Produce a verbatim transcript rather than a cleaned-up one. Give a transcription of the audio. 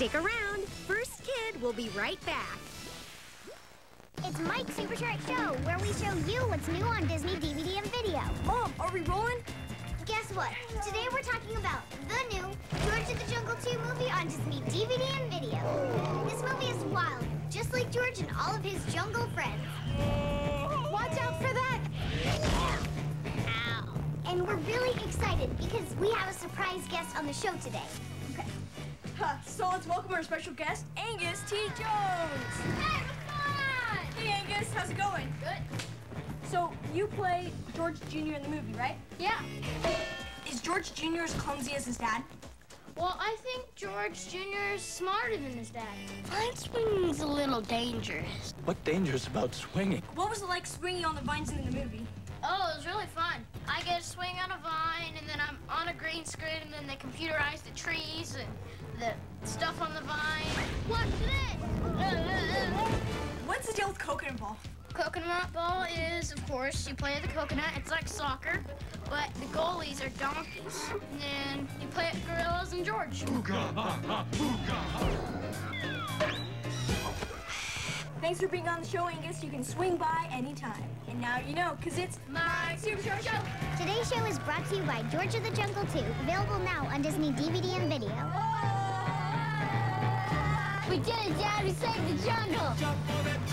Stick around. First Kid will be right back. It's Mike's Super Short Show, where we show you what's new on Disney D V D and video. Mom, are we rolling? Guess what? Today we're talking about the new George of the Jungle two movie on Disney D V D and video. This movie is wild, just like George and all of his jungle friends. Watch out for that! Ow. And we're really excited because we have a surprise guest on the show today. Okay. Huh, so let's welcome our special guest, Angus T. Jones! Hey, what's going on? Hey, Angus, how's it going? Good. So, you play George Junior in the movie, right? Yeah. Is George Junior as clumsy as his dad? Well, I think George Junior is smarter than his dad. Vine swinging's a little dangerous. What danger's about swinging? What was it like swinging on the vines in the movie? Oh, it was really fun. I get to swing on a vine, and then I'm on a green screen, and then they computerize the trees and the stuff on the vine. Watch this! What's the deal with coconut ball? Coconut ball is, of course, you play the coconut. It's like soccer, but the goalies are donkeys. And then you play at gorillas and George. Thanks for being on the show, Angus. You can swing by anytime. And now you know, because it's my Super Short Show. Today's show is brought to you by George of the Jungle two, available now on Disney D V D and video. Oh! We did it, Dad. We saved the jungle.